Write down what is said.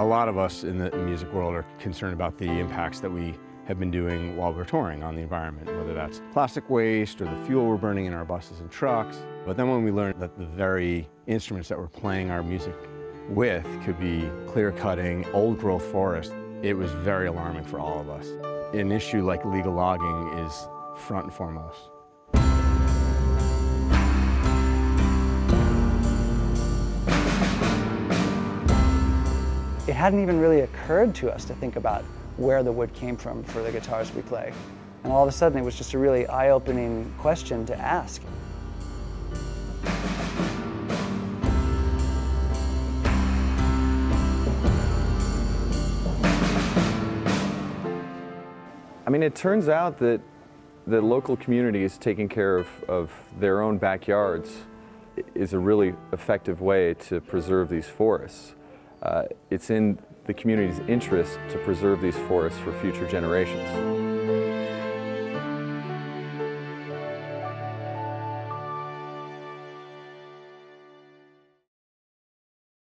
A lot of us in the music world are concerned about the impacts that we have been doing while we're touring on the environment, whether that's plastic waste or the fuel we're burning in our buses and trucks. But then when we learn that the very instruments that we're playing our music with could be clear-cutting, old-growth forest, it was very alarming for all of us. An issue like legal logging is front and foremost. It hadn't even really occurred to us to think about where the wood came from for the guitars we play. And all of a sudden, it was just a really eye-opening question to ask. I mean, it turns out that the local community is taking care of their own backyards is a really effective way to preserve these forests. It's in the community's interest to preserve these forests for future generations.